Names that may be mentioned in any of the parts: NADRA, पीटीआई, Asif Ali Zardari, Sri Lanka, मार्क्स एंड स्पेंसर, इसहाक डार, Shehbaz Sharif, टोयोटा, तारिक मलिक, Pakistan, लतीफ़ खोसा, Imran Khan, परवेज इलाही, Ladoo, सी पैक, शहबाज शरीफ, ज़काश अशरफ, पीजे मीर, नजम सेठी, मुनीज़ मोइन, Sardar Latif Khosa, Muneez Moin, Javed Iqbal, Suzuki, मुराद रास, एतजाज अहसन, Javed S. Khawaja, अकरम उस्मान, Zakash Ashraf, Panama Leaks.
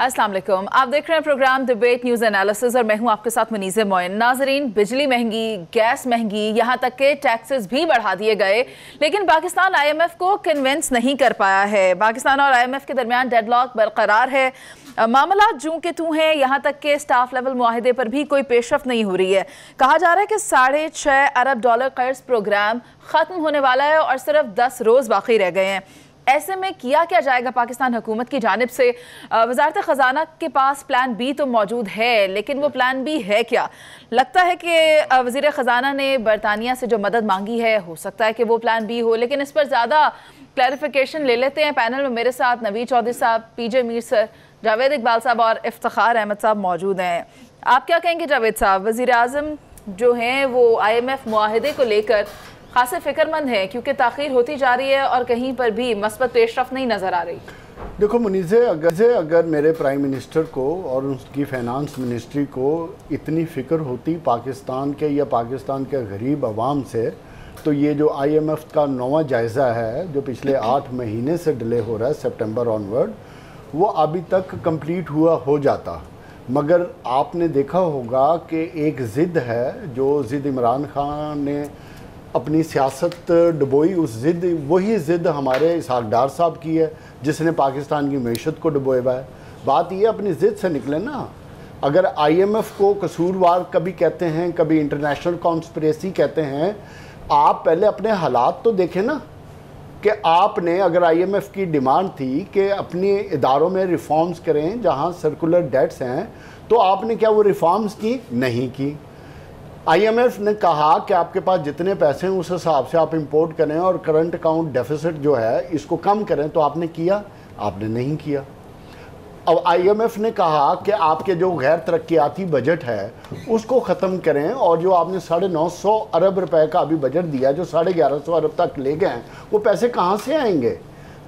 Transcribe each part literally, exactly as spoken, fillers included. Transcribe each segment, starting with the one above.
अस्सलाम वालेकुम, आप देख रहे हैं प्रोग्राम डिबेट न्यूज़ एनालिसिस और मैं हूं आपके साथ मुनीज़ मोइन। नाजरीन, बिजली महंगी, गैस महंगी, यहां तक के टैक्सेस भी बढ़ा दिए गए, लेकिन पाकिस्तान आईएमएफ को कन्विंस नहीं कर पाया है। पाकिस्तान और आईएमएफ के दरमियान डेडलॉक बरकरार है, मामला जूं के तूं हैं, यहाँ तक के स्टाफ लेवल मुआहदे पर भी कोई पेशरफ नहीं हो रही है। कहा जा रहा है कि साढ़े छः अरब डॉलर कर्ज प्रोग्राम ख़त्म होने वाला है और सिर्फ दस रोज़ बाकी रह गए हैं। ऐसे में किया क्या जाएगा पाकिस्तान हुकूमत की जानिब से? वजारत ख़जाना के पास प्लान बी तो मौजूद है, लेकिन वो प्लान बी है क्या? लगता है कि वज़ीर ख़जाना ने बरतानिया से जो मदद मांगी है, हो सकता है कि वो प्लान बी हो, लेकिन इस पर ज़्यादा क्लैरिफिकेशन ले लेते हैं। पैनल में मेरे साथ नवी चौधरी साहब, पीजे मीर सर, जावेद इकबाल साहब और इफ्तिखार अहमद साहब मौजूद हैं। आप क्या कहेंगे जावेद साहब, वज़ीर आज़म जो हैं वो आई एम एफ मुआहदे को लेकर खासे फ़िक्रमंद है क्योंकि ताख़ीर होती जा रही है और कहीं पर भी मस्बत पेशरफ नहीं नज़र आ रही। देखो मुनीज़े, अगर अगर मेरे प्राइम मिनिस्टर को और उनकी फाइनेंस मिनिस्ट्री को इतनी फ़िक्र होती पाकिस्तान के या पाकिस्तान के गरीब आवाम से, तो ये जो आईएमएफ का नौवां जायज़ा है जो पिछले आठ महीने से डिले हो रहा है सितंबर ऑनवर्ड, वो अभी तक कंप्लीट हुआ हो जाता। मगर आपने देखा होगा कि एक ज़िद है, जो ज़िद इमरान खान ने अपनी सियासत डुबोई, उस ज़िद वही ज़िद हमारे इसहाक डार साहब की है जिसने पाकिस्तान की मीशत को डुबोया हुआ है। बात ये अपनी ज़िद से निकले ना। अगर आईएमएफ को कसूरवार कभी कहते हैं, कभी इंटरनेशनल कॉन्स्पिरेसी कहते हैं, आप पहले अपने हालात तो देखें ना कि आपने, अगर आईएमएफ की डिमांड थी कि अपने इदारों में रिफॉर्म्स करें जहाँ सर्कुलर डेट्स हैं, तो आपने क्या वो रिफॉर्म्स की? नहीं की। आईएमएफ ने कहा कि आपके पास जितने पैसे हैं उस हिसाब से आप इंपोर्ट करें और करंट अकाउंट डेफिसिट जो है इसको कम करें, तो आपने किया? आपने नहीं किया। अब आईएमएफ ने कहा कि आपके जो गैर तरक्याती बजट है उसको ख़त्म करें, और जो आपने साढ़े नौ सौ अरब रुपए का अभी बजट दिया, जो साढ़े ग्यारह सौ अरब तक ले गए हैं, वो पैसे कहाँ से आएंगे?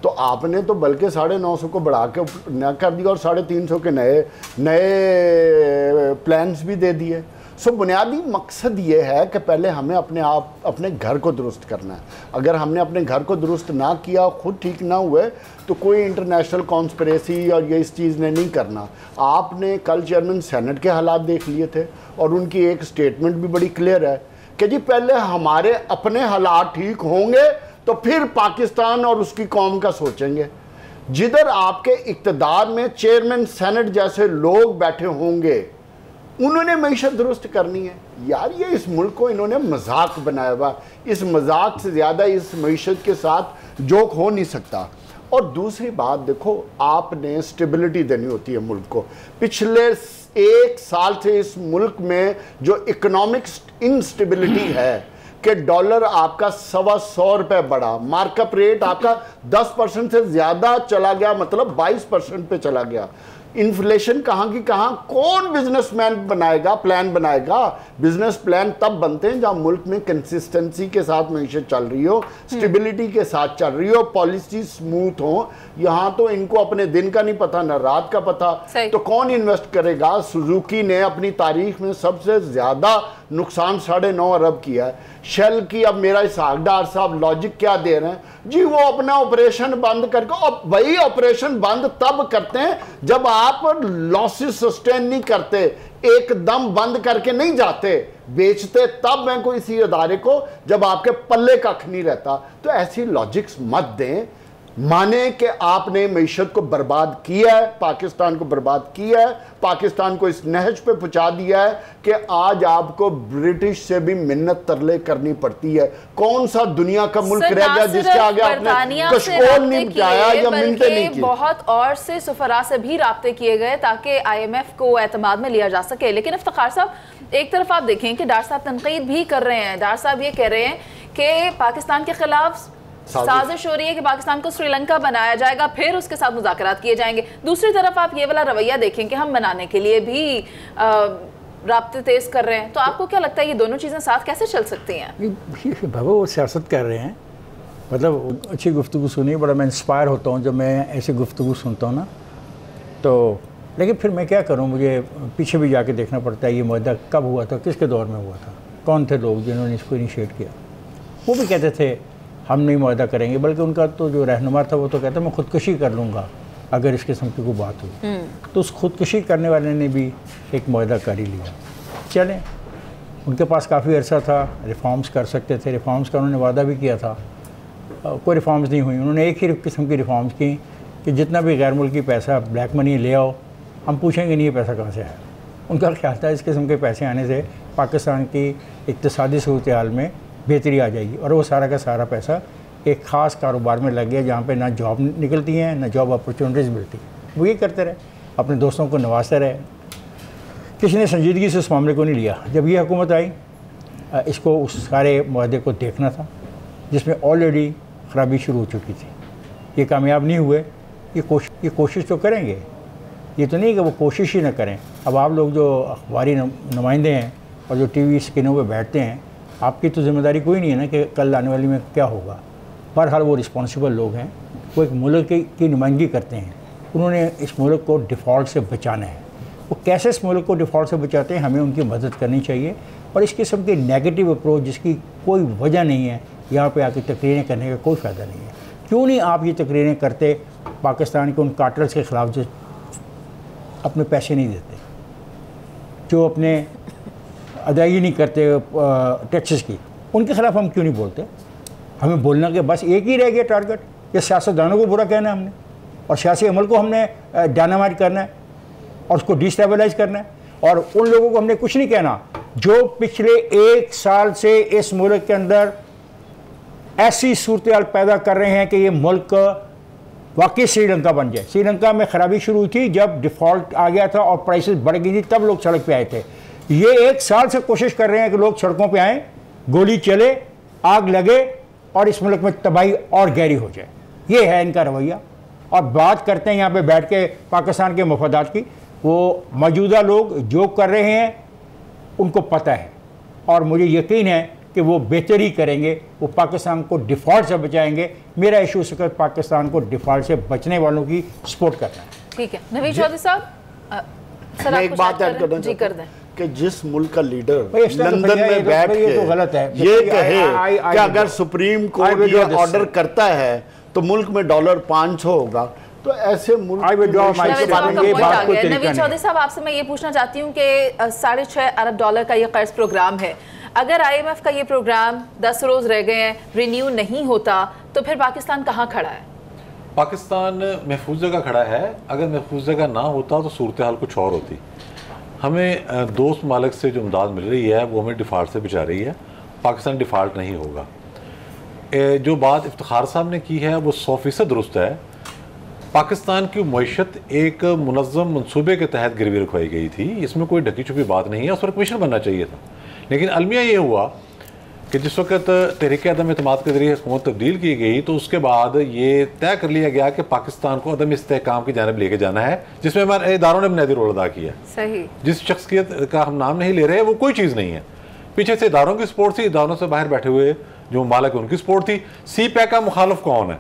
तो आपने तो बल्कि साढ़े नौ सौ को बढ़ा के न कर दिया और साढ़े तीन सौ के नए नए प्लान्स भी दे दिए। सो बुनियादी मकसद ये है कि पहले हमें अपने आप अपने घर को दुरुस्त करना है। अगर हमने अपने घर को दुरुस्त ना किया, ख़ुद ठीक ना हुए, तो कोई इंटरनेशनल कॉन्स्पिरेसी और ये इस चीज़ ने नहीं करना। आपने कल चेयरमैन सेनेट के हालात देख लिए थे और उनकी एक स्टेटमेंट भी बड़ी क्लियर है कि जी पहले हमारे अपने हालात ठीक होंगे तो फिर पाकिस्तान और उसकी कौम का सोचेंगे। जिधर आपके इक़्तिदार में चेयरमैन सेनेट जैसे लोग बैठे होंगे, उन्होंने मईशत दुरुस्त करनी है। यार ये इस मुल्क को इन्होंने मजाक बनाया हुआ, इस मजाक से ज़्यादा इस मईशत के साथ जोक हो नहीं सकता। और दूसरी बात देखो, आपने स्टेबिलिटी देनी होती है मुल्क को। पिछले एक साल से इस मुल्क में जो इकोनॉमिक इनस्टेबिलिटी है कि डॉलर आपका सवा सौ रुपये बढ़ा, मार्कअप रेट आपका दस परसेंट से ज़्यादा चला गया, मतलब बाईस परसेंट पर चला गया। इन्फ्लेशन कहाँ की कहाँ। कौन बिजनेसमैन बनाएगा, प्लान बनाएगा? बिजनेस प्लान तब बनते हैं जहाँ मुल्क में कंसिस्टेंसी के साथ मीशत चल रही हो, स्टेबिलिटी के साथ चल रही हो, पॉलिसी स्मूथ हो। यहाँ तो इनको अपने दिन का नहीं पता ना रात का पता, तो कौन इन्वेस्ट करेगा? सुजुकी ने अपनी तारीख में सबसे ज़्यादा नुकसान साढ़े नौ अरब किया है। शेल की, अब मेरा इसहाक डार साहब लॉजिक क्या दे रहे हैं जी, वो अपना ऑपरेशन बंद करके, अब वही ऑपरेशन बंद तब करते हैं जब आप लॉसेस सस्टेन नहीं करते, एकदम बंद करके नहीं जाते, बेचते तब मैं कोई इसी अदारे को जब आपके पल्ले कख नहीं रहता। तो ऐसी लॉजिक्स मत दें। माने कि आपने मीशत को बर्बाद किया है, पाकिस्तान को बर्बाद किया है, पाकिस्तान को इस नहज पे पहुंचा दिया है कि आज आपको ब्रिटिश से भी मिन्नत तरले करनी पड़ती है। कौन सा दुनिया का मुल्क रह गया जिसके आगे आपने कशकोल नहीं बचाया या मिन्नत नहीं की? बहुत और से सफरा से भी राब्ते किए गए ताकि आईएमएफ को एतमाद में लिया जा सके। लेकिन इफ्तिखार साहब, एक तरफ आप देखें कि डार साहब तनकीद भी कर रहे हैं, डार साहब ये कह रहे हैं कि पाकिस्तान के खिलाफ साजिश हो रही है कि पाकिस्तान को श्रीलंका बनाया जाएगा, फिर उसके साथ मुज़ाकरात किए जाएंगे। दूसरी तरफ आप ये वाला रवैया देखें कि हम मनाने के लिए भी आ, राब्ते तेज कर रहे हैं। तो आपको क्या लगता है ये दोनों चीज़ें साथ कैसे चल सकती हैं? बाबा वो सियासत कर रहे हैं। मतलब अच्छी गुफ्तगू सुनी, बड़ा मैं इंस्पायर होता हूँ जब मैं ऐसी गुफ्तगू सुनता हूँ ना। तो लेकिन फिर मैं क्या करूँ, मुझे पीछे भी जाके देखना पड़ता है ये मुद्दा कब हुआ था, किसके दौर में हुआ था, कौन थे लोग जिन्होंने इसको इनिशिएट किया। वो भी कहते थे हम नहीं मुआहदा करेंगे, बल्कि उनका तो जो रहनुमा था वो तो कहता मैं ख़ुदकुशी कर लूँगा। अगर इस किस्म की कोई बात हुई तो उस खुदकुशी करने वाले ने भी एक मुआहदा कर ही लिया। चलें, उनके पास काफ़ी अरसा था, रिफॉर्म्स कर सकते थे, रिफॉर्म्स का उन्होंने वादा भी किया था, कोई रिफॉर्म्स नहीं हुई। उन्होंने एक ही किस्म की रिफॉर्म्स की कि जितना भी गैर मुल्की पैसा ब्लैक मनी ले आओ, हम पूछेंगे नहीं ये पैसा कहाँ से आया। उनका ख्याल था इस किस्म के पैसे आने से पाकिस्तान की इक़्तिसादी सूरत हाल में बेहतरी आ जाएगी, और वो सारा का सारा पैसा एक ख़ास कारोबार में लग गया जहाँ पे ना जॉब निकलती हैं ना जॉब अपॉर्चुनिटीज़ मिलती हैं। वो ये करते रहे, अपने दोस्तों को नवाजते रहे, किसी ने संजीदगी से उस मामले को नहीं लिया। जब ये हुकूमत आई, इसको उस सारे मुआहदे को देखना था जिसमें ऑलरेडी खराबी शुरू हो चुकी थी। ये कामयाब नहीं हुए, ये कोश ये कोशिश तो करेंगे, ये तो नहीं कि वो कोशिश ही ना करें। अब आप लोग जो अखबारी नुमाइंदे हैं और जो टीवी स्क्रीनों पे बैठते हैं, आपकी तो जिम्मेदारी कोई नहीं है ना कि कल आने वाली में क्या होगा। बहरहाल वो रिस्पॉन्सिबल लोग हैं, वो एक मुल्क की, की नुमाइंदगी करते हैं। उन्होंने इस मुल्क को डिफ़ॉल्ट से बचाना है। वो कैसे इस मुल्क को डिफ़ॉल्ट से बचाते हैं, हमें उनकी मदद करनी चाहिए। और इस किस्म की नेगेटिव अप्रोच जिसकी कोई वजह नहीं है, यहाँ पर आके तकरीरें करने का कोई फ़ायदा नहीं है। क्यों नहीं आप ये तकरीरें करते पाकिस्तान के उन कार्टल्स के ख़िलाफ़ जो अपने पैसे नहीं देते, जो अपने अदायगी नहीं करते टैक्सेस की, उनके ख़िलाफ़ हम क्यों नहीं बोलते? हमें बोलना कि बस एक ही रह गया टारगेट, ये सियासतदानों को बुरा कहना है हमने, और सियासी अमल को हमने डायनामाइट करना है और उसको डिस्टेबलाइज करना है, और उन लोगों को हमने कुछ नहीं कहना जो पिछले एक साल से इस मुल्क के अंदर ऐसी सूरत हाल पैदा कर रहे हैं कि ये मुल्क वाकई श्रीलंका बन जाए। श्रीलंका में खराबी शुरू हुई थी जब डिफ़ॉल्ट आ गया था और प्राइसेस बढ़ गई थी, तब लोग सड़क पे आए थे। ये एक साल से कोशिश कर रहे हैं कि लोग सड़कों पे आएँ, गोली चले, आग लगे और इस मुल्क में तबाही और गहरी हो जाए। ये है इनका रवैया। और बात करते हैं यहाँ पे बैठ के पाकिस्तान के मफादात की। वो मौजूदा लोग जो कर रहे हैं उनको पता है, और मुझे यकीन है कि वो बेहतरी करेंगे, वो पाकिस्तान को डिफ़ॉल्ट से बचाएंगे। मेरा इशू इस वक्त पाकिस्तान को डिफ़ॉल्ट से बचने वालों की सपोर्ट करना है। ठीक है नवीद चौधरी साहब, एक बात ऐड करना जी कर दें कि जिस मुल्क का लीडर लंदन में बैठ के ये तो गलत है, ये कहे कि अगर सुप्रीम कोर्ट ये ऑर्डर करता है तो मुल्क में डॉलर पाँच सौ होगा, तो ऐसे नवीद चौधरी साहब आपसे मैं ये पूछना चाहती हूँ कि साढ़े छः अरब डॉलर का ये कर्ज प्रोग्राम है, अगर आईएमएफ का ये प्रोग्राम दस रोज रह गए हैं रिन्यू नहीं होता तो फिर पाकिस्तान कहाँ खड़ा है? पाकिस्तान महफूज जगह खड़ा है। अगर महफूज जगह ना होता तो सूरत हाल कुछ और होती। हमें दोस्त मालिक से जो इमदाद मिल रही है वो हमें डिफ़ॉल्ट से बचा रही है। पाकिस्तान डिफ़ॉल्ट नहीं होगा। जो बात इफ्तिखार साहब ने की है वो सौ फीसद दुरुस्त है। पाकिस्तान की मईशत एक मुनज़म मनसूबे के तहत गिरवी रखवाई गई थी, इसमें कोई ढकी छुपी बात नहीं है। उस पर कमीशन बनना चाहिए था, लेकिन अलमिया ये हुआ कि जिस वक्त तहरीक अदम एतमाद के ज़रिए हुकूमत तब्दील की गई तो उसके बाद ये तय कर लिया गया कि पाकिस्तान को अदम इस्तेहकाम की जानिब लेके जाना है, जिसमें हमारे इदारों ने बुनियादी रोल अदा किया। सही जिस शख्सियत का हम नाम नहीं ले रहे वो कोई चीज़ नहीं है। पीछे से इदारों की सपोर्ट थी, इदारों से बाहर बैठे हुए जो ममालिक उनकी सपोर्ट थी। सी पैक का मुखालफ कौन है?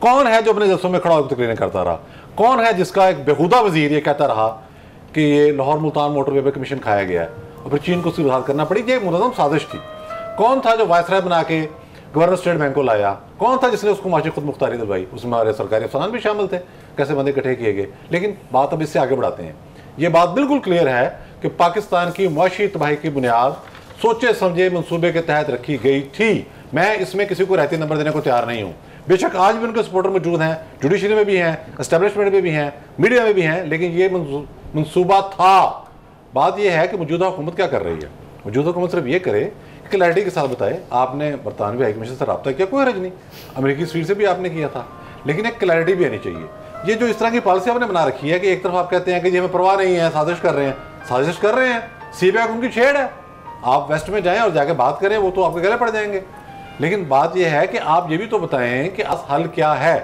कौन है जो अपने जल्सों में खड़ा होकर तकरीरें करता रहा? कौन है जिसका एक बेहुदा वजीर ये कहता रहा कि ये लाहौर मुल्तान मोटरवे पर कमीशन खाया गया है और फिर चीन को उसकी वजाहत करना पड़ी? ये एक मुनज़म साजिश थी। कौन था जो वायसराय बना के गवर्नर स्टेट बैंक को लाया? कौन था जिसने उसको माशी खुद मुख्तारी दबाई? उसमें हमारे सरकारी अफसरान भी शामिल थे, कैसे बंदे इकट्ठे किए गए। लेकिन बात अब इससे आगे बढ़ाते हैं। ये बात बिल्कुल क्लियर है कि पाकिस्तान की मुआशी तबाही की बुनियाद सोचे समझे मनसूबे के तहत रखी गई थी। मैं इसमें किसी को रहती नंबर देने को तैयार नहीं हूँ। बेशक आज भी उनके सपोर्टर मौजूद हैं, जुडिशरी में भी हैं, एस्टेब्लिशमेंट में भी हैं, मीडिया में भी हैं, लेकिन ये मनसूबा था। बात यह है कि मौजूदा हुकूमत क्या कर रही है। मौजूदा हुकूमत सिर्फ ये करे क्लैरिटी के साथ बताए। आपने बरतानवी हाई कमीशन से रब्ता किया, कोई हरज नहीं, अमेरिकी स्वीट से भी आपने किया था, लेकिन एक क्लैरिटी भी आनी चाहिए। ये जो इस तरह की पॉलिसी आपने बना रखी है कि एक तरफ आप कहते हैं कि ये हमें परवाह नहीं है, साजिश कर रहे हैं, साजिश कर रहे हैं। सी पैक उनकी छेड़ है। आप वेस्ट में जाएँ और जाके बात करें, वो तो आपके गले पड़ जाएंगे। लेकिन बात यह है कि आप ये भी तो बताएं कि आप हल क्या है।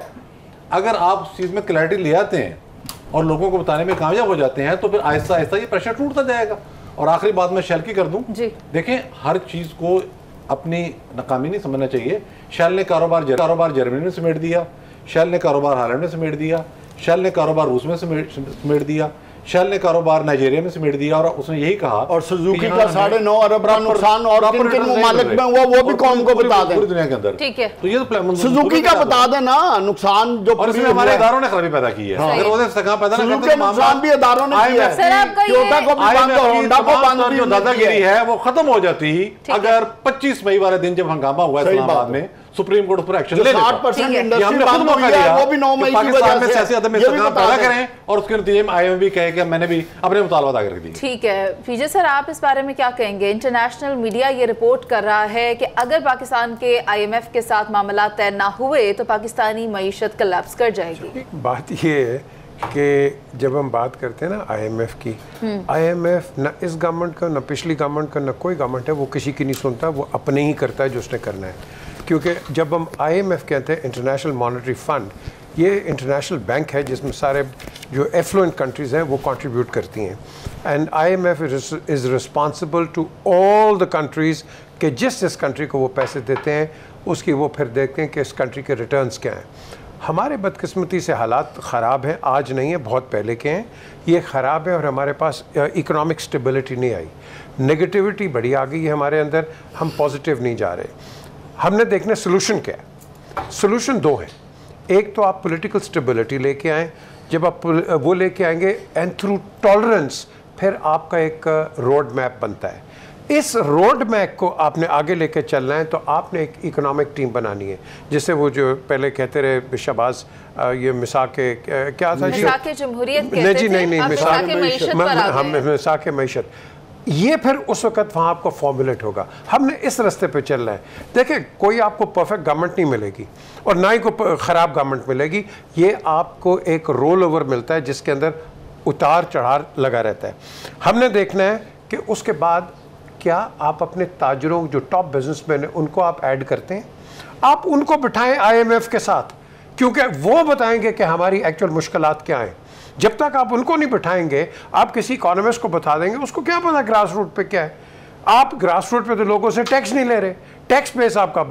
अगर आप उस चीज़ में क्लैरिटी ले आते हैं और लोगों को बताने में कामयाब हो जाते हैं तो फिर आहिस्ता आहिस्ता ये प्रेशर टूटता जाएगा। और आखिरी बात मैं शेल की कर दूं जी। देखें, हर चीज़ को अपनी नाकामी नहीं समझना चाहिए। शेल ने कारोबार जर, कारोबार जर्मनी में समेट दिया, शेल ने कारोबार हालैंड में समेट दिया, शेल ने कारोबार रूस में समेट दिया, शेल ने कारोबार नाइजीरिया में समेट दिया और उसने यही कहा और सुजुकी का साढ़े नौ अरब का नुकसान और किन-किन मुमालिक में हुआ वो भी कौम को बता दें पूरी दुनिया के अंदर। ठीक है, तो ये तो सुजुकी का बता देना नुकसान जो हमारे इदारों ने खराबी पैदा की है। अगर उसे इस्तेकाम पैदा नहीं करते नुकसान भी इदारों ने किया है। सर आपका ये टोयोटा को भी बंद और होंडा को बंद और जो दादागिरी है वो खत्म हो जाती अगर पच्चीस मई वाले दिन जब हंगामा हुआ इस्लामाबाद में सुप्रीम कोर्ट पर एक्शन ले लें और उसके नतीजे में आई एम एफ भी कहे कि मैंने भी अपने मुतालबा दाखिल कर दिए। ठीक है पीजे सर, आप इस बारे में क्या कहेंगे? इंटरनेशनल मीडिया ये रिपोर्ट कर रहा है कि अगर पाकिस्तान के आई एम एफ के साथ मामला तय ना हुए तो पाकिस्तानी मीशत कलैप्स कर जाएगी। बात यह है कि जब हम बात करते हैं ना आई एम एफ की, आई एम एफ ना इस गवर्नमेंट का ना पिछली गवर्नमेंट का ना कोई गवर्नमेंट है, वो किसी की नहीं सुनता, वो अपने ही करता है जो उसने करना है। क्योंकि जब हम आई एम एफ कहते हैं इंटरनेशनल मॉनेटरी फ़ंड, ये इंटरनेशनल बैंक है जिसमें सारे जो एफ्लुएंट कंट्रीज़ हैं वो कंट्रीब्यूट करती हैं and I M F is responsible to all the countries के जिस जिस कंट्री को वो पैसे देते हैं उसकी वो फिर देखते हैं कि इस कंट्री के रिटर्न्स क्या हैं। हमारे बदकिस्मती से हालात ख़राब हैं, आज नहीं है, बहुत पहले के हैं, ये ख़राब है और हमारे पास इकोनॉमिक स्टेबिलिटी नहीं आई, नेगेटिविटी बड़ी आ गई है हमारे अंदर, हम पॉजिटिव नहीं जा रहे। हमने देखना सोल्यूशन क्या है। सोल्यूशन दो हैं, एक तो आप पॉलिटिकल स्टेबिलिटी लेके आएँ, जब आप वो लेके आएंगे एंड थ्रू टॉलरेंस फिर आपका एक रोड मैप बनता है। इस रोड मैप को आपने आगे लेके चलना है तो आपने एक इकोनॉमिक टीम बनानी है, जिससे वो जो पहले कहते रहे शहबाज ये मिसाके क्या था मिसाके जम्हूरियत कहते थे, नहीं जी नहीं नहीं मिसाके हम मिसाके मैशत, ये फिर उस वक़्त वहाँ आपको फॉर्मुलेट होगा हमने इस रास्ते पे चलना है। देखिए कोई आपको परफेक्ट गवर्नमेंट नहीं मिलेगी और ना ही कोई ख़राब गवर्नमेंट मिलेगी, ये आपको एक रोल ओवर मिलता है जिसके अंदर उतार चढ़ाव लगा रहता है। हमने देखना है कि उसके बाद क्या आप अपने ताजरों जो टॉप बिजनेसमैन हैं उनको आप ऐड करते हैं, आप उनको बिठाएँ आई एम एफ के साथ क्योंकि वो बताएँगे कि हमारी एक्चुअल मुश्किलात क्या हैं। जब तक आप उनको नहीं बिठाएंगे, आप किसी इकोनॉमिस्ट को बता देंगे, उसको क्या पता ग्रास रूट पे क्या है। आप ग्रास रूट पे तो लोगों से टैक्स नहीं ले रहे, टैक्स बेस आपका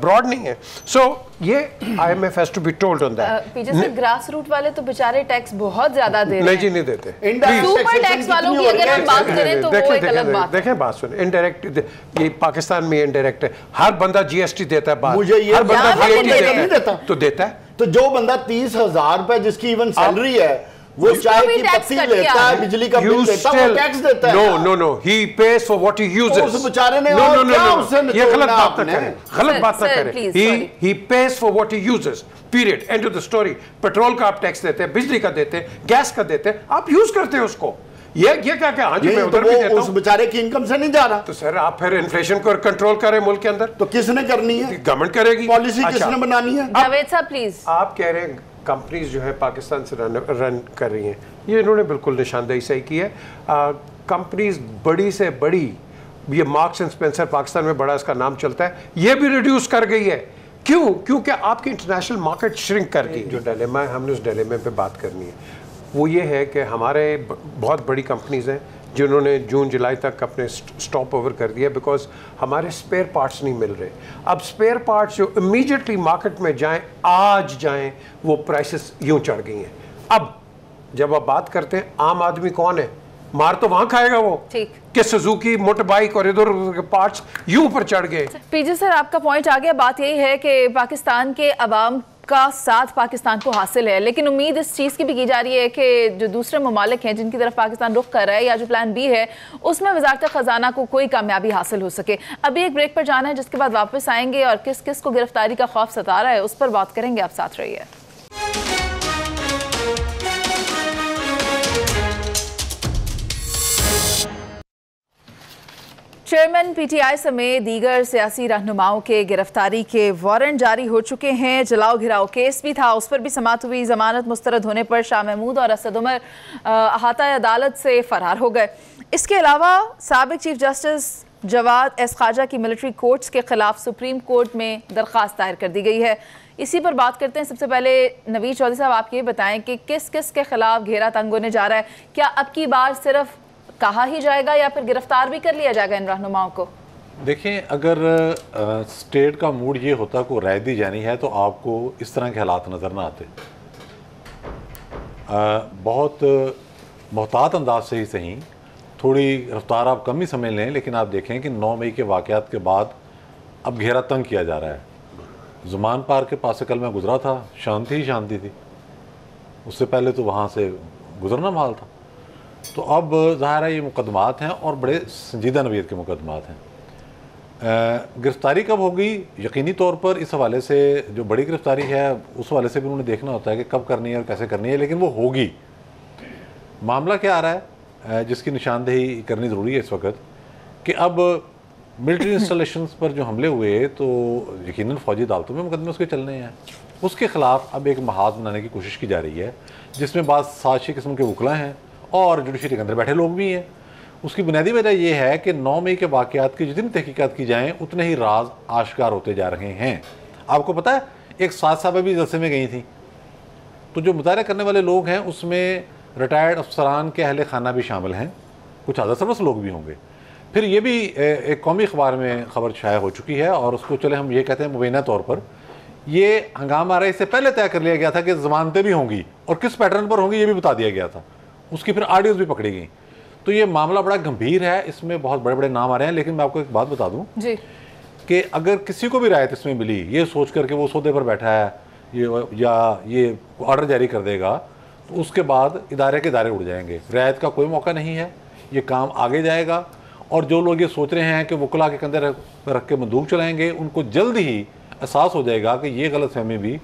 ब्रॉड नहीं है। सो so, ये I M F has to be told on that। पीछे से ग्रास रूट वाले तो बेचारे टैक्स बहुत ज्यादा दे रहे हैं। नहीं जी नहीं देते। सुपर टैक्स वालों की अगर हम बात करें तो वो एक अलग बात। देखें बात सुन, इनडायरेक्ट ये पाकिस्तान में इनडायरेक्ट है, हर बंदा जी एस टी देता है, हर बंदा जी एस टी देता है तो देता है। तो जो बंदा तीस हजार रुपए जिसकी इवन सैलरी है वो चाय की पत्ती लेता है, बिजली का बिल देता है, टैक्स देता है। No no no, he pays for what he uses. उस बेचारे ने और क्या उससे ये गलत बात ना करें, गलत बात ना करें। He he pays for what he uses, period, end of the story. Petrol का आप टैक्स देते हैं, बिजली का देते हैं, गैस का देते हैं, आप यूज करते हैं उसको। ये ये क्या क्या हां जी मैं उधर भी देता हूं, उस बेचारे की इनकम से नहीं जा रहा। तो सर आप फिर इन्फ्लेशन को कंट्रोल करें मुल्क के अंदर, तो किसने करनी है? गवर्नमेंट करेगी, पॉलिसी किसने बनानी है? जावेद साहब प्लीज, आप कह रहे हैं कंपनीज जो है पाकिस्तान से रन रन कर रही हैं, ये इन्होंने बिल्कुल निशानदेही सही की है। कंपनीज बड़ी से बड़ी, ये मार्क्स एंड स्पेंसर पाकिस्तान में बड़ा इसका नाम चलता है, ये भी रिड्यूस कर गई है। क्यों? क्योंकि आपकी इंटरनेशनल मार्केट श्रिंक कर गई। जो डिलेमा है हमने उस डिलेमे पे बात करनी है, वो ये है कि हमारे बहुत बड़ी कंपनीज़ हैं जिन्होंने जून जुलाई तक अपने स्टॉप ओवर कर दिया बिकॉज हमारे स्पेयर पार्ट्स नहीं मिल रहे। अब स्पेयर पार्ट्स जो इमीडिएटली मार्केट में जाएं, आज जाएं, वो प्राइसेस यूं चढ़ गई हैं। अब जब आप बात करते हैं आम आदमी कौन है, मार तो वहाँ खाएगा वो ठीक कि सुजुकी मोटर बाइक और इधर के पार्ट्स यूं पर चढ़ गए। पीजे सर आपका पॉइंट आ गया, बात यही है कि पाकिस्तान के अवाम का साथ पाकिस्तान को हासिल है, लेकिन उम्मीद इस चीज़ की भी की जा रही है कि जो दूसरे ममालिक हैं जिनकी तरफ पाकिस्तान रुख कर रहा है या जो प्लान बी है उसमें वजारत ख़जाना को कोई कामयाबी हासिल हो सके। अभी एक ब्रेक पर जाना है जिसके बाद वापस आएंगे और किस किस को गिरफ्तारी का खौफ सता रहा है उस पर बात करेंगे, आप साथ रहिए। चेयरमैन पी टी आई समेत दीगर सियासी रहनुमाओं के गिरफ्तारी के वारंट जारी हो चुके हैं। जलाओ घिराव केस भी था, उस पर भी समात हुई, जमानत मुस्तरद होने पर शाह महमूद और असद उमर अहाता अदालत से फरार हो गए। इसके अलावा साबिक chief justice Jawad S Khawaja की मिलिट्री कोर्ट्स के खिलाफ सुप्रीम कोर्ट में दरख्वास्त दायर कर दी गई है। इसी पर बात करते हैं, सबसे पहले नवी चौधरी साहब आप ये बताएं कि किस किस के खिलाफ घेरा तंग होने जा रहा है, क्या अब की बार सिर्फ कहा ही जाएगा या फिर गिरफ्तार भी कर लिया जाएगा इन रहनुमाओं को? देखें अगर आ, स्टेट का मूड ये होता को राय दी जानी है तो आपको इस तरह के हालात नज़र ना आते। आ, बहुत मोहतात अंदाज से ही सही, थोड़ी रफ्तार आप कम ही समझ लें, लेकिन आप देखें कि नौ मई के वाक़यात के बाद अब घेरा तंग किया जा रहा है। जुमान पार के पास से कल मैं गुज़रा था, शांति ही शांति थी, उससे पहले तो वहाँ से गुज़रना महल था। तो अब ज़ाहिर है ये मुकदमात हैं और बड़े संजीदा नवीयत के मुकदमात हैं। गिरफ़्तारी कब होगी, यकीनी तौर पर इस हवाले से जो बड़ी गिरफ़्तारी है उस हवाले से भी उन्होंने देखना होता है कि कब करनी है और कैसे करनी है, लेकिन वो होगी। मामला क्या आ रहा है जिसकी निशानदेही करनी ज़रूरी है इस वक्त, कि अब मिलिट्री इंस्टॉलेशंस पर जो हमले हुए तो यकीनन फ़ौजी अदालतों में मुकदमे उसके चलने हैं, उसके ख़िलाफ़ अब एक महाज बनाने की कोशिश की जा रही है जिसमें बाद साशी किस्म के वकला हैं और जुडिशरी के अंदर बैठे लोग भी हैं। उसकी बुनियादी वजह यह है कि नौ मई के वाक़यात की जितनी तहकीकात की जाएँ उतने ही राज आश्कार होते जा रहे हैं। आपको पता है एक साथ साहबा भी जलसे में गई थी, तो जो मुताला करने वाले लोग हैं उसमें रिटायर्ड अफसरान के अहल खाना भी शामिल हैं, कुछ आधा सरवस लोग भी होंगे। फिर ये भी एक कौमी अखबार में ख़बर शाया हो चुकी है और उसको चले हम ये कहते हैं मुबैना तौर पर ये हंगामा रहा, इससे पहले तय कर लिया गया था कि जमानतें भी होंगी और किस पैटर्न पर होंगी ये भी बता दिया गया था, उसकी फिर ऑडियोज भी पकड़ी गई। तो ये मामला बड़ा गंभीर है, इसमें बहुत बड़े बड़े नाम आ रहे हैं। लेकिन मैं आपको एक बात बता दूं जी कि अगर किसी को भी रायत इसमें मिली ये सोच कर के वो सौदे पर बैठा है ये या ये ऑर्डर जारी कर देगा तो उसके बाद इदारे के इदारे उड़ जाएंगे, रियायत का कोई मौका नहीं है, ये काम आगे जाएगा। और जो लोग ये सोच रहे हैं कि वकला के कंधे रख के बंदूक चलाएंगे उनको जल्द ही एहसास हो जाएगा कि ये गलतफहमी भी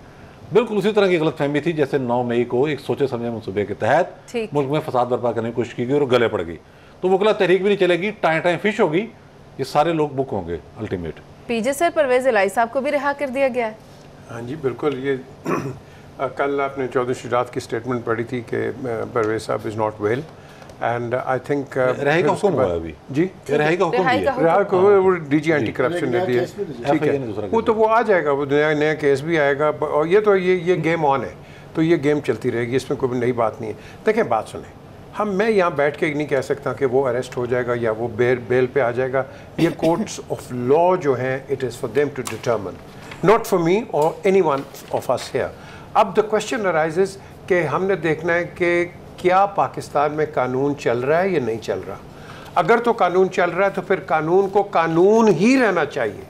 बिल्कुल उसी तरह की गलतफहमी थी जैसे नौ मई को एक सोचे समझे मनसूबे के तहत मुल्क में फसाद बर्पा करने की कोशिश की गई और गले पड़ गई। तो वकला तहरीक भी नहीं चलेगी, टाएं टाएं फिश होगी, ये सारे लोग बुक होंगे अल्टीमेट। पीजे सर, परवेज इलाही साहब को भी रिहा कर दिया गया है। हाँ जी बिल्कुल, ये कल आपने चौधरी शराफ की स्टेटमेंट पढ़ी थी कि परवेज साहब is not well and I think रहेगा हुक्म अभी जी रहेगा हुक्म डीजी एंटी करप्शन ने दिया, ठीक है वो तो वो आ जाएगा, वो नया नया केस भी आएगा और ये तो ये ये गेम ऑन है, तो ये गेम चलती रहेगी, इसमें कोई नई बात नहीं है। देखें बात सुने, हम मैं यहाँ बैठ के नहीं कह सकता कि वो अरेस्ट हो जाएगा या वो बेल बेल पे आ जाएगा। ये कोर्ट्स ऑफ लॉ जो हैं it is for them to determine, not for me और any one of us here. अब द क्वेश्चन अराइजेज कि हमने देखना है कि क्या पाकिस्तान में कानून चल रहा है या नहीं चल रहा। अगर तो कानून चल रहा है तो फिर कानून को कानून ही रहना चाहिए,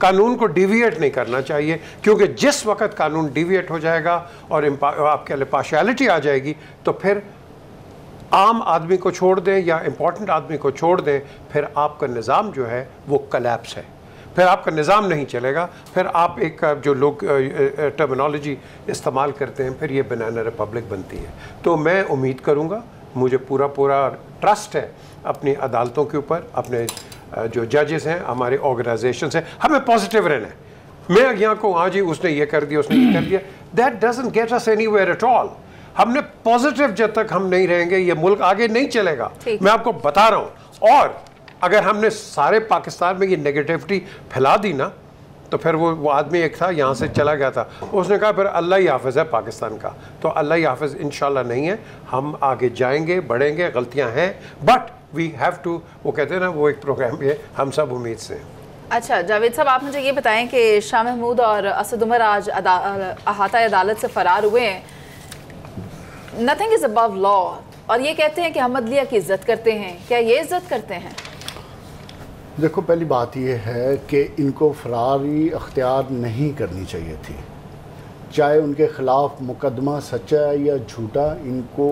कानून को डिविएट नहीं करना चाहिए, क्योंकि जिस वक्त कानून डिविएट हो जाएगा और आपके लिए पार्शियलिटी आ जाएगी तो फिर आम आदमी को छोड़ दें या इम्पोर्टेंट आदमी को छोड़ दें, फिर आपका निज़ाम जो है वो कलेप्स है, फिर आपका निज़ाम नहीं चलेगा, फिर आप एक जो लोग टर्मिनोलॉजी इस्तेमाल करते हैं फिर ये बनाना रिपब्लिक बनती है। तो मैं उम्मीद करूँगा, मुझे पूरा पूरा ट्रस्ट है अपनी अदालतों के ऊपर, अपने जो जजेस हैं, हमारे ऑर्गेनाइजेशन हैं, हमें पॉजिटिव रहना है। मैं यहाँ को हाँ जी उसने ये कर दिया उसने ये कर दिया, that doesn't get us anywhere at all. हमने पॉजिटिव जब तक हम नहीं रहेंगे ये मुल्क आगे नहीं चलेगा, मैं आपको बता रहा हूँ। और अगर हमने सारे पाकिस्तान में ये नेगेटिविटी फैला दी ना तो फिर वो वो आदमी एक था यहाँ से चला गया था, उसने कहा फिर अल्लाह ही हाफ़िज़ है पाकिस्तान का, तो अल्लाह ही हाफ़िज़ इंशाल्लाह नहीं है, हम आगे जाएंगे बढ़ेंगे, गलतियाँ हैं बट वी हैव टू, वो कहते हैं ना वो एक प्रोग्राम ये हम सब उम्मीद से। अच्छा जावेद साहब, आप मुझे ये बताएं कि शाह महमूद और असद उमर आज अदा, अहाता अदालत से फ़रार हुए हैं, नथिंग इज़ अबव लॉ, और ये कहते हैं कि हम अदलिया की इज़्ज़त करते हैं, क्या ये इज़्ज़त करते हैं? देखो पहली बात यह है कि इनको फरारी अख्तियार नहीं करनी चाहिए थी, चाहे उनके ख़िलाफ़ मुकदमा सच्चा है या झूठा, इनको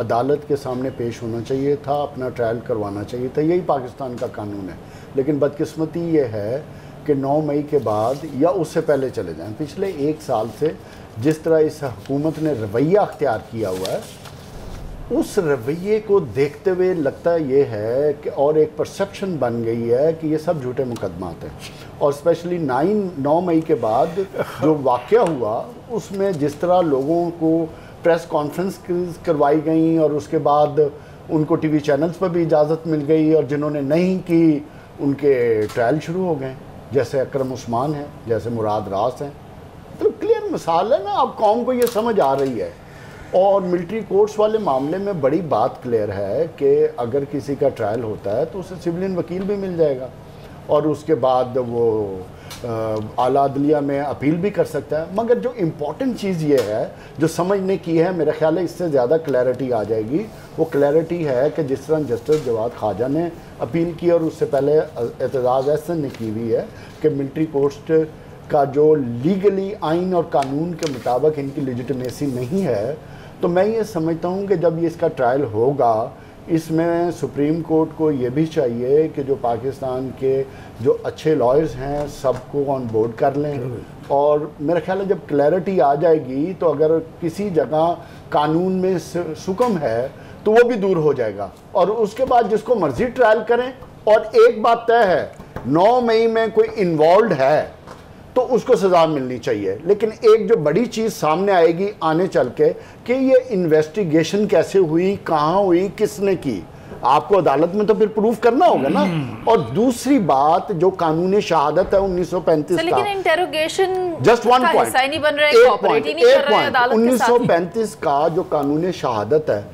अदालत के सामने पेश होना चाहिए था, अपना ट्रायल करवाना चाहिए था, यही पाकिस्तान का कानून है। लेकिन बदकिस्मती ये है कि नौ मई के बाद या उससे पहले चले जाएं। पिछले एक साल से जिस तरह इस हुकूमत ने रवैया अख्तियार किया हुआ है उस रवैये को देखते हुए लगता ये है कि और एक परसेप्शन बन गई है कि ये सब झूठे मुकदमात हैं। और स्पेशली नाइन नौ मई के बाद जो वाक़या हुआ उसमें जिस तरह लोगों को प्रेस कॉन्फ्रेंस करवाई गई और उसके बाद उनको टीवी चैनल्स पर भी इजाज़त मिल गई और जिन्होंने नहीं की उनके ट्रायल शुरू हो गए, जैसे अकरम उस्मान हैं, जैसे मुराद रास हैं, तो क्लियर मिसाल है ना, अब कौम को ये समझ आ रही है। और मिलिट्री कोर्ट्स वाले मामले में बड़ी बात क्लियर है कि अगर किसी का ट्रायल होता है तो उसे सिविलियन वकील भी मिल जाएगा और उसके बाद वो आला अदलिया में अपील भी कर सकता है। मगर जो इम्पॉर्टेंट चीज़ ये है जो समझने की है, मेरा ख्याल है इससे ज़्यादा क्लैरिटी आ जाएगी। वो क्लैरिटी है कि जिस तरह जस्टिस जवाद ख्वाजा ने अपील की और उससे पहले एतजाज अहसन ने की हुई है कि मिलिट्री कोर्ट का जो लीगली आइन और कानून के मुताबिक इनकी लेजिटिमेसी नहीं है, तो मैं ये समझता हूँ कि जब ये इसका ट्रायल होगा इसमें सुप्रीम कोर्ट को ये भी चाहिए कि जो पाकिस्तान के जो अच्छे लॉयर्स हैं सबको ऑन बोर्ड कर लें। और मेरा ख्याल है जब क्लैरिटी आ जाएगी तो अगर किसी जगह कानून में सुकम है तो वो भी दूर हो जाएगा और उसके बाद जिसको मर्जी ट्रायल करें। और एक बात तय है, नौ मई में कोई इन्वॉल्व है तो उसको सज़ा मिलनी चाहिए। लेकिन एक जो बड़ी चीज़ सामने आएगी आने चल के कि ये इन्वेस्टिगेशन कैसे हुई, कहाँ हुई, किसने की, आपको अदालत में तो फिर प्रूफ करना होगा ना। और दूसरी बात जो कानून शहादत है उन्नीस सौ पैंतीस का, इंटरोगेशन जस्ट वन पॉइंट उन्नीस सौ पैंतीस का जो कानून शहादत है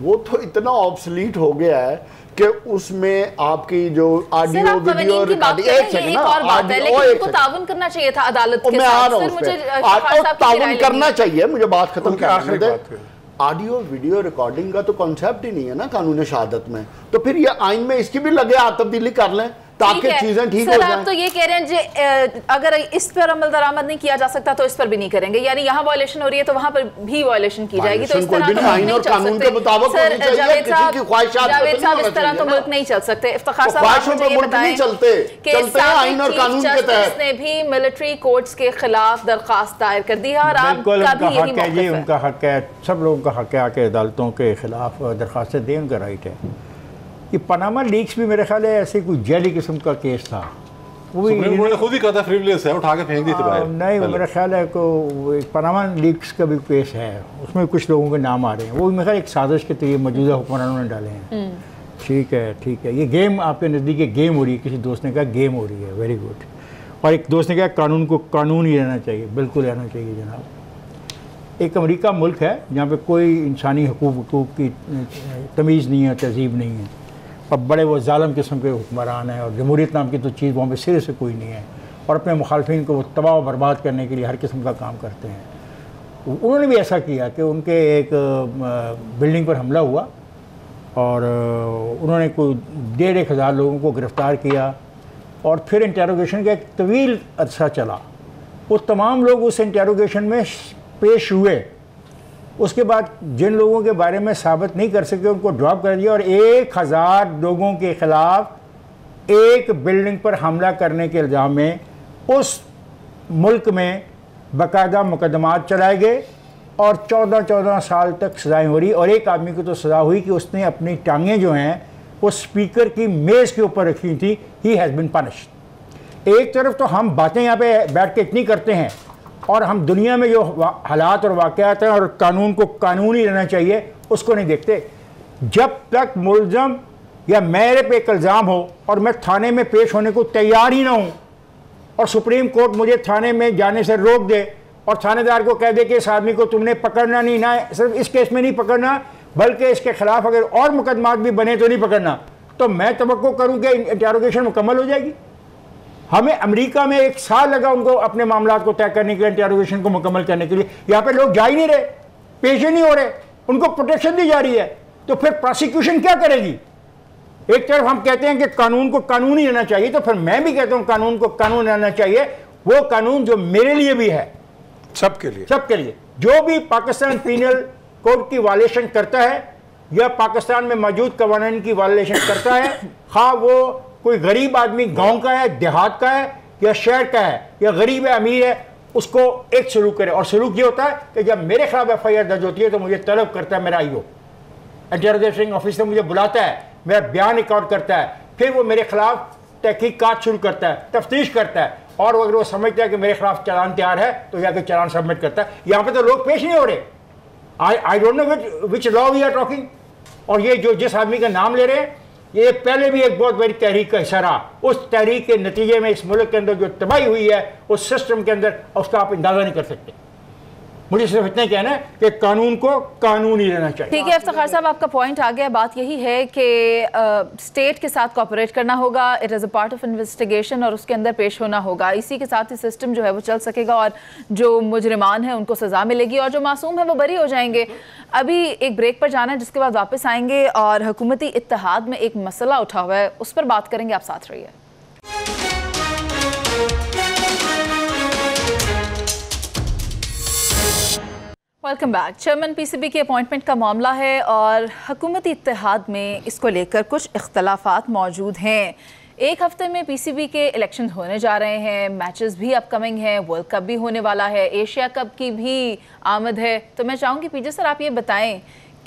वो तो इतना ऑब्सोलीट हो गया है कि उसमें आपकी जो ऑडियो वीडियो रिकॉर्डिंग एक है ना, ऑडियो एक तावन करना चाहिए था अदालत के साथ। सर मुझे तावन करना चाहिए, मुझे बात खत्म करने दें। ऑडियो वीडियो रिकॉर्डिंग का तो कॉन्सेप्ट ही नहीं है ना कानून शहादत में, तो फिर ये आइन में इसकी भी लगे आप तब्दीली कर लें ताकि चीजें ठीक हो जाएं। आप तो ये कह रहे हैं जी अगर इस पर अमल दरामद नहीं किया जा सकता तो इस पर भी नहीं करेंगे, यानी यहाँ वायलेशन हो रही है तो वहाँ पर भी वायलेशन की जाएगी। तो इस तरह तो मुल्क नहीं चल सकते। इफ्तिखार साहब ने भी मिलिट्री कोर्ट्स के खिलाफ दरख्वास्त दायर कर दी है और उनका हक है, सब लोगों का हक है आके अदालतों के खिलाफ दरख्वास्तें दें, उनका राइट है। ये पनामा लीक्स भी मेरे ख्याल है ऐसे कोई जेली किस्म का केस था, वो भी खुद ही कहा था फ्रीवलेस है, उठा के फेंक दी थी बाहर। नहीं मेरा ख्याल है को पनामा लीक्स का भी केस है, उसमें कुछ लोगों के नाम आ रहे हैं, वो भी मेरे ख्याल एक साजिश के तरीके मौजूदा हुक्मरानों ने डाले हैं। ठीक है ठीक है, ये गेम आपके नज़दीक एक गेम हो रही है, किसी दोस्त ने कहा गेम हो रही है, वेरी गुड। और एक दोस्त ने कहा कानून को कानून ही रहना चाहिए, बिल्कुल रहना चाहिए जनाब। एक अमरीका मुल्क है जहाँ पर कोई इंसानी हकूक़ की तमीज़ नहीं है, तहजीब नहीं है, और बड़े वो जालिम किस्म के हुक्मरान हैं, और जमहूरियत नाम की तो चीज़ वहाँ पर सिरे से कोई नहीं है, और अपने मुखालफिन को वो तबाह व बर्बाद करने के लिए हर किस्म का काम करते हैं। उन्होंने भी ऐसा किया कि उनके एक बिल्डिंग पर हमला हुआ और उन्होंने कोई डेढ़ एक हज़ार लोगों को गिरफ़्तार किया और फिर इंटेरोगेशन का एक तवील अरसा चला। वो तमाम लोग उस इंटेरोगेशन में पेश हुए, उसके बाद जिन लोगों के बारे में साबित नहीं कर सके उनको ड्रॉप कर दिया और एक हज़ार लोगों के ख़िलाफ़ एक बिल्डिंग पर हमला करने के इल्ज़ाम में उस मुल्क में बाकायदा मुकदमात चलाए गए और चौदह चौदह साल तक सज़ाएँ हो रही। और एक आदमी को तो सज़ा हुई कि उसने अपनी टांगें जो हैं वो स्पीकर की मेज़ के ऊपर रखी थी, ही हैज़ बिन पनिश्ड। एक तरफ तो हम बातें यहाँ पर बैठ के इतनी करते हैं और हम दुनिया में जो हालात और वाक़यात हैं और कानून को कानून ही रहना चाहिए उसको नहीं देखते। जब तक मुल्ज़म या मेरे पे एक इल्ज़ाम हो और मैं थाने में पेश होने को तैयार ही ना हूँ और सुप्रीम कोर्ट मुझे थाने में जाने से रोक दे और थानेदार को कह दे कि इस आदमी को तुमने पकड़ना नहीं, ना सिर्फ इस केस में नहीं पकड़ना बल्कि इसके ख़िलाफ़ अगर और मुकदमात भी बने तो नहीं पकड़ना, तो मैं तवक्को करूँ कि इंटेरोगेशन मुकम्मल हो जाएगी। हमें अमेरिका में एक साल लगा उनको अपने मामला को तय करने के लिए, इंटेरोगेशन को मुकम्मल करने के लिए। यहाँ पे लोग जा ही नहीं रहे, पेश ही नहीं हो रहे, उनको प्रोटेक्शन दी जा रही है, तो फिर प्रोसिक्यूशन क्या करेगी? एक तरफ हम कहते हैं कि कानून को कानून ही रहना चाहिए, तो फिर मैं भी कहता हूँ कानून को कानून रहना चाहिए, वो कानून जो मेरे लिए भी है, सबके लिए सबके लिए। जो भी पाकिस्तान पीनल कोड की वायलेशन करता है या पाकिस्तान में मौजूद कवानीन की वायलेशन करता है, हाँ वो कोई गरीब आदमी गांव का है, देहात का है या शहर का है या गरीब है, अमीर है, उसको एक सलूक करे। और सलूक ये होता है कि जब मेरे खिलाफ एफ आई आर दर्ज होती है तो मुझे तलब करता है मेरा आई ओ, इंटरोगेशन ऑफिसर मुझे बुलाता है, मेरा बयान रिकॉर्ड करता है, फिर वो मेरे खिलाफ तहकीकात शुरू करता है, तफ्तीश करता है, और अगर वो समझता है कि मेरे खिलाफ चालान तैयार है तो जाकर चालान सबमिट करता है। यहाँ पर तो लोग पेश नहीं हो रहे। I I don't know which which law we are talking. और ये जो जिस आदमी का नाम ले रहे हैं ये पहले भी एक बहुत बड़ी तहरीक का हिस्सा रहा, उस तहरीक के नतीजे में इस मुल्क के अंदर जो तबाही हुई है उस सिस्टम के अंदर उसका आप अंदाज़ा नहीं कर सकते। मुझे सिर्फ इतना कहना है कि कानून को कानून ही रहना चाहिए। ठीक है इफ्तिखार साहब, आपका पॉइंट आ गया। बात यही है कि स्टेट के साथ कोऑपरेट करना होगा, it is a part of investigation और उसके अंदर पेश होना होगा। इसी के साथ ही सिस्टम जो है वो चल सकेगा और जो मुजरिमान है उनको सज़ा मिलेगी और जो मासूम है वो बरी हो जाएंगे। अभी एक ब्रेक पर जाना है, जिसके बाद वापस आएंगे और हुकूमती इत्तेहाद में एक मसला उठा हुआ है उस पर बात करेंगे। आप साथ रहिए। Welcome back. चेयरमैन पीसीबी की अपॉइंटमेंट का मामला है और हुकूमती इत्तेहाद में इसको लेकर कुछ इख्तलाफात मौजूद हैं। एक हफ्ते में पीसीबी के इलेक्शन होने जा रहे हैं, मैचेस भी अपकमिंग हैं, वर्ल्ड कप भी होने वाला है, एशिया कप की भी आमद है। तो मैं चाहूँगी पीजे सर आप ये बताएं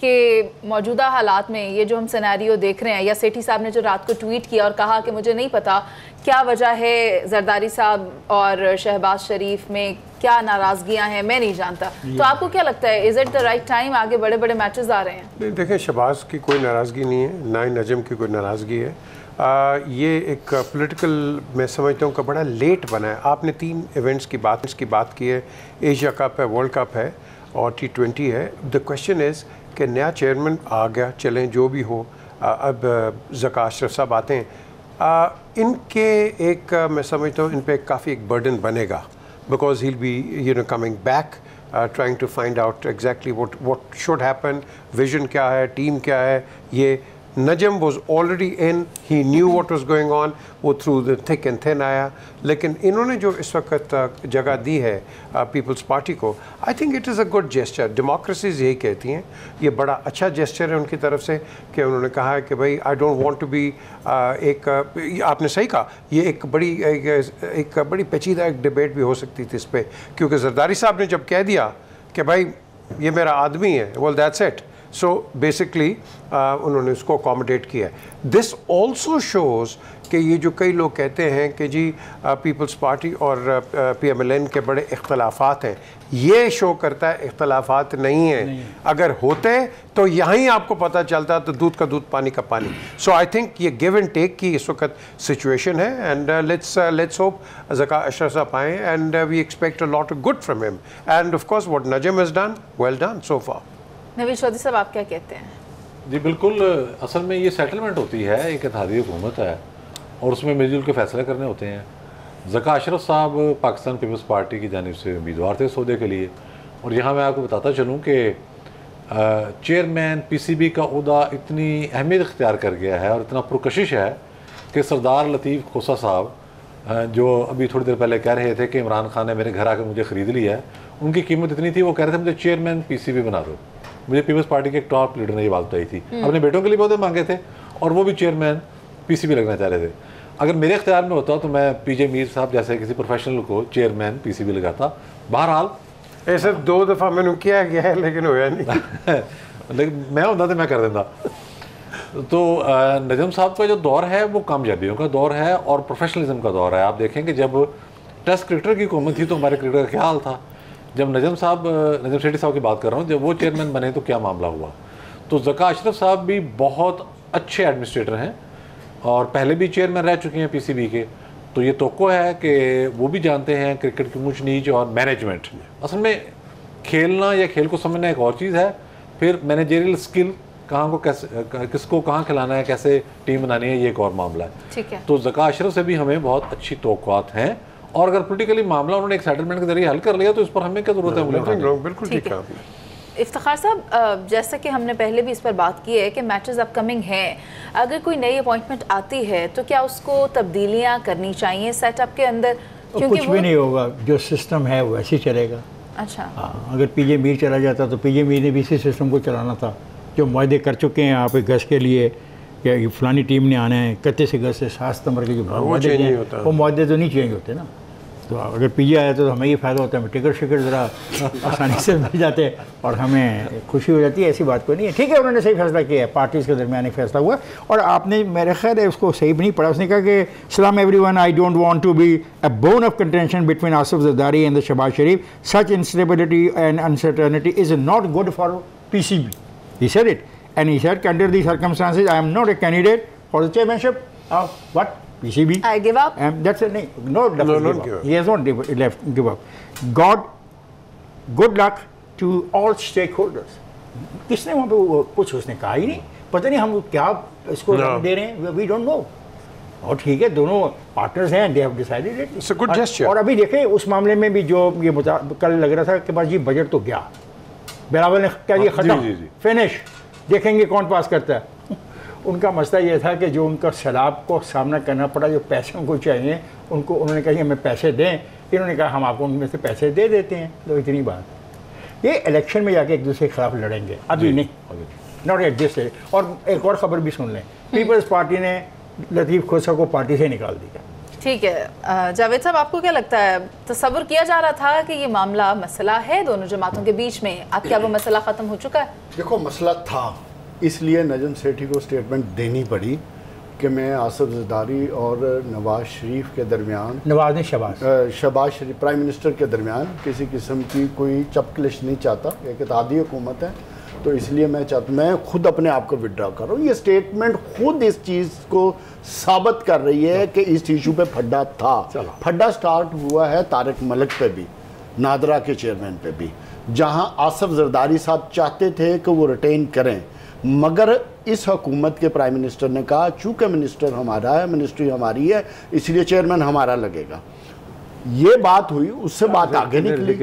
कि मौजूदा हालात में ये जो हम सिनेरियो देख रहे हैं, या सेठी साहब ने जो रात को ट्वीट किया और कहा कि मुझे नहीं पता क्या वजह है जरदारी साहब और शहबाज शरीफ में क्या नाराज़गियाँ हैं, मैं नहीं जानता, तो आपको क्या लगता है is it the right time? आगे बड़े बड़े मैचेस आ रहे हैं। देखिए शहबाज की कोई नाराज़गी नहीं है, ना ही नजम की कोई नाराज़गी है। आ, ये एक पॉलिटिकल मैं समझता हूँ कि बड़ा लेट बना है। आपने तीन इवेंट्स की बात की बात की है, एशिया कप है, वर्ल्ड कप है और टी ट्वेंटी है। द क्वेश्चन इज़ कि नया चेयरमैन आ गया, चलें जो भी हो, आ, अब ज़काश अशरफ साहब आते हैं, आ, इनके एक मैं समझता हूँ इन पर काफ़ी एक बर्डन बनेगा because he'll be you know coming back trying to find out exactly what what should happen, vision क्या है, टीम क्या है। ये Najam was already in, he knew what was going on, वो through the thick and thin आया, लेकिन इन्होंने जो इस वक्त जगह दी है पीपल्स पार्टी को, I think it is a good gesture. Democracies यही कहती हैं, ये बड़ा अच्छा जेस्चर है उनकी तरफ से कि उन्होंने कहा है कि भाई I don't want to be एक, आपने सही कहा, ये एक बड़ी एक, एक बड़ी पेचीदा एक डिबेट भी हो सकती थी इस पर, क्योंकि जरदारी साहब ने जब कह दिया कि भाई ये मेरा आदमी है, well that's it. So so basically uh, उन्होंने उसको अकोमोडेट किया है। दिस ऑल्सो शोज़ कि ये जो कई लोग कहते हैं कि जी पीपल्स पार्टी और पी एम एल एन के बड़े इख्तलाफात हैं, ये शो करता है इख्तलाफात नहीं हैं। अगर होते तो यहाँ ही आपको पता चलता, तो दूध का दूध पानी का पानी। सो आई थिंक ये गिव एंड टेक की इस वक्त सिचुएशन है and let's let's hope ज़काश अशरफ साहब आएँ and we expect a lot of good from him and of course what Najam has done, well done so far. Navi Chaudhry साहब आप क्या कहते हैं? जी बिल्कुल, असल में ये सेटलमेंट होती है, एक इत्तेहादी हुकूमत है और उसमें मिलजुल के फैसले करने होते हैं। ज़काश अशरफ साहब पाकिस्तान पीपल्स पार्टी की जानिब से उम्मीदवार थे सौदे के लिए, और यहाँ मैं आपको बताता चलूँ कि चेयरमैन पीसीबी का उहदा इतनी अहमियत इख्तियार कर गया है और इतना पुरकशिश है कि सरदार लतीफ़ खोसा साहब जो अभी थोड़ी देर पहले कह रहे थे कि इमरान खान ने मेरे घर आकर मुझे ख़रीद लिया है, उनकी कीमत इतनी थी, वो कह रहे थे मुझे चेयरमैन पीसीबी बना दो। मुझे पीपल्स पार्टी के टॉप लीडर ने ये बात बताई थी, अपने बेटों के लिए बहुत मांगे थे और वो भी चेयरमैन पीसीबी लगना चाह रहे थे। अगर मेरे अख्तियार में होता तो मैं पीजे मीर साहब जैसे किसी प्रोफेशनल को चेयरमैन पीसीबी लगाता। बहरहाल ऐसे दो दफ़ा मैंने किया गया है लेकिन होया नहीं लेकिन मैं होता तो मैं कर देता। तो नजम साहब का जो दौर है वो कामयाबियों का दौर है और प्रोफेशनलिज्म का दौर है। आप देखें कि जब टेस्ट क्रिकेटर की हुकूमत थी तो हमारे क्रिकेटर का क्या हाल था। जब नजम साहब नजम सेठी साहब की बात कर रहा हूँ, जब वो चेयरमैन बने तो क्या मामला हुआ। तो ज़काश अशरफ साहब भी बहुत अच्छे एडमिनिस्ट्रेटर हैं और पहले भी चेयरमैन रह चुके हैं पीसीबी के, तो ये तोक़ो है कि वो भी जानते हैं क्रिकेट की ऊंच नीच और मैनेजमेंट। असल में खेलना या खेल को समझना एक और चीज़ है, फिर मैनेजरियल स्किल कहाँ को कैसे किसको कहाँ खिलाना है, कैसे टीम बनानी है, ये एक और मामला है। ठीक है, तो ज़काश अशरफ से भी हमें बहुत अच्छी तोक़ात हैं और अगर पोलिटिकली मामला उन्होंने एक सेटलमेंट के जरिए हल कर लिया तो इस पर हमें क्या जरूरत है। बिल्कुल ठीक है। इफ्तिखार साहब, जैसा कि हमने पहले भी इस पर बात की है कि मैचेस अपकमिंग हैं, अगर कोई नई अपॉइंटमेंट आती है तो क्या उसको तब्दीलियां करनी चाहिए सेटअप के अंदर? क्योंकि कुछ भी नहीं होगा, जो सिस्टम है वैसे चलेगा। अच्छा हाँ, अगर पीजे मीर चला जाता तो पीजे मीर ने भी इसी सिस्टम को चलाना था जो मुआहदे कर चुके हैं आप गश के लिए, या फलानी टीम ने आना है इकतीस अगस्त से सात सितम्बर के जो मुआहदे हैं वो मुआहदे तो नहीं चेंज होते ना। तो अगर पीजे आया तो हमें ये फ़ायदा होता है, हमें टिकट शिकट ज़रा आसानी से मिल जाते हैं और हमें खुशी हो जाती है। ऐसी बात कोई नहीं है, ठीक है, उन्होंने सही फैसला किया है, पार्टीज़ के दरमियान एक फैसला हुआ। और आपने मेरे ख्याल है उसको सही भी नहीं पढ़ा, उसने कहा कि सलाम everyone, I don't want to be a bone of contention between Asif Zardari and the शहबाज शरीफ, such instability and uncertainty is not good for PCB, he said it and he said under the circumstances I am not a candidate for the chairmanship of what P C B. I give up. And that's it. No, no, no, no, give up. He has not left. Give up. God, good luck. to all stakeholders. किसने वहाँ पे कुछ उसने कहा ही नहीं, पता नहीं हम क्या इसको no. दे रहे हैं, we don't know. और ठीक है, दोनों पार्टनर्स हैं, they have decided it. It's a good gesture. और अभी देखें उस मामले में भी जो ये कल लग रहा था कि बस जी बजट तो गया, बिलावल ने कह दिया खत्म फिनिश, देखेंगे कौन पास करता है. उनका मसला ये था कि जो उनका सैलाब को सामना करना पड़ा, जो पैसों को चाहिए उनको, उन्होंने कहा हमें पैसे दें, इन्होंने कहा हम आपको उनमें से पैसे दे देते हैं. तो इतनी बात, ये इलेक्शन में जाके एक दूसरे के खिलाफ लड़ेंगे, अभी नहीं, नॉट एट दिस. और एक और खबर भी सुन लें, पीपल्स पार्टी ने लतीफ़ खोसा को पार्टी से निकाल दिया. ठीक है जावेद साहब, आपको क्या लगता है, तसव्वुर किया जा रहा था कि ये मामला मसला है दोनों जमातों के बीच में, अब क्या वो मसला ख़त्म हो चुका है? देखो मसला था, इसलिए नजम सेठी को स्टेटमेंट देनी पड़ी कि मैं आसिफ जरदारी और नवाज शरीफ के दरमियान, नवाज ने शहबाज शहबाज शरीफ प्राइम मिनिस्टर के दरमियान किसी किस्म की कोई चपकलिश नहीं चाहता, एक इत्तेहादी हुकूमत है, तो इसलिए मैं चाहता मैं खुद अपने आप को विड्रॉ कर रहा हूँ. ये स्टेटमेंट खुद इस चीज़ को साबित कर रही है कि इस इशू पे फड्डा था. फड्डा स्टार्ट हुआ है तारिक मलिक पे भी, नादरा के चेयरमैन पे भी, जहाँ आसिफ जरदारी साहब चाहते थे कि वो रिटेन करें, मगर इस हुकूमत के प्राइम मिनिस्टर ने कहा चूँकि मिनिस्टर हमारा है, मिनिस्ट्री हमारी है, इसलिए चेयरमैन हमारा लगेगा. ये बात हुई, उससे बात आगे निकली.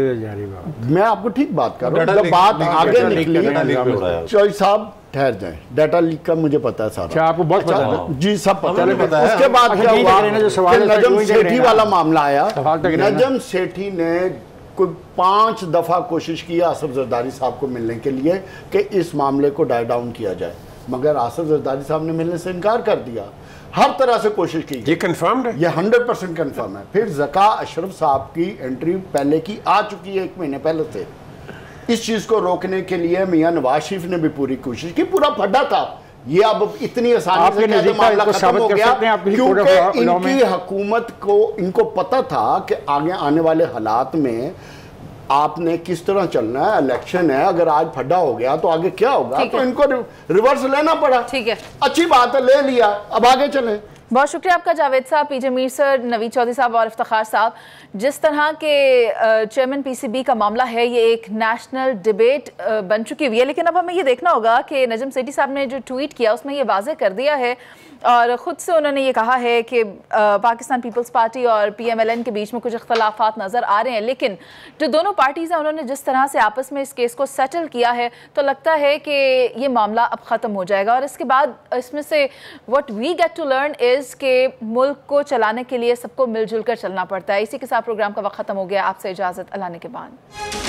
मैं आपको ठीक बात कर रहा हूँ, जब बात आगे निकली चौधरी साहब ठहर जाए, डाटा लीक का मुझे पता है सारा, आपको बहुत पता है जी, सब पता है. उसके बाद क्या हुआ, नजम सेठी वाला मामला आया. नजम सेठी ने कोई पांच दफा कोशिश की आसिफ जरदारी साहब को मिलने के लिए कि इस मामले को डाई डाउन किया जाए, मगर आसिफ जरदारी साहब ने मिलने से इनकार कर दिया. हर तरह से कोशिश की, ये कंफर्म है, ये हंड्रेड परसेंट कन्फर्म है. फिर जका अशरफ साहब की एंट्री पहले की आ चुकी है, एक महीने पहले से. इस चीज़ को रोकने के लिए मियां नवाज शरीफ ने भी पूरी कोशिश की, पूरा फड्डा था ये. अब इतनी आसानी से मामला खत्म हो गया क्योंकि इनकी हुकूमत को, इनको पता था कि आगे आने वाले हालात में आपने किस तरह चलना है. इलेक्शन है, अगर आज फड्डा हो गया तो आगे क्या होगा, तो इनको रिवर्स लेना पड़ा. ठीक है, अच्छी बात है, ले लिया, अब आगे चले. बहुत शुक्रिया आपका जावेद साहब, पीजे मीर सर, नवी चौधरी साहब और इफ्तिखार साहब. जिस तरह के चेयरमैन पीसीबी का मामला है, ये एक नेशनल डिबेट बन चुकी हुई है, लेकिन अब हमें ये देखना होगा कि नजम सेठी साहब ने जो ट्वीट किया उसमें ये वाजह कर दिया है और ख़ुद से उन्होंने ये कहा है कि पाकिस्तान पीपल्स पार्टी और पीएमएलएन के बीच में कुछ इख्तलाफात नज़र आ रहे हैं, लेकिन जो दोनों पार्टीज़ हैं उन्होंने जिस तरह से आपस में इस केस को सेटल किया है तो लगता है कि ये मामला अब ख़त्म हो जाएगा. और इसके बाद इसमें से what we get to learn is के मुल्क को चलाने के लिए सबको मिलजुल कर चलना पड़ता है. इसी के साथ प्रोग्राम का वक्त ख़त्म हो गया. आपसे इजाज़त अल्लाह ने के बाद.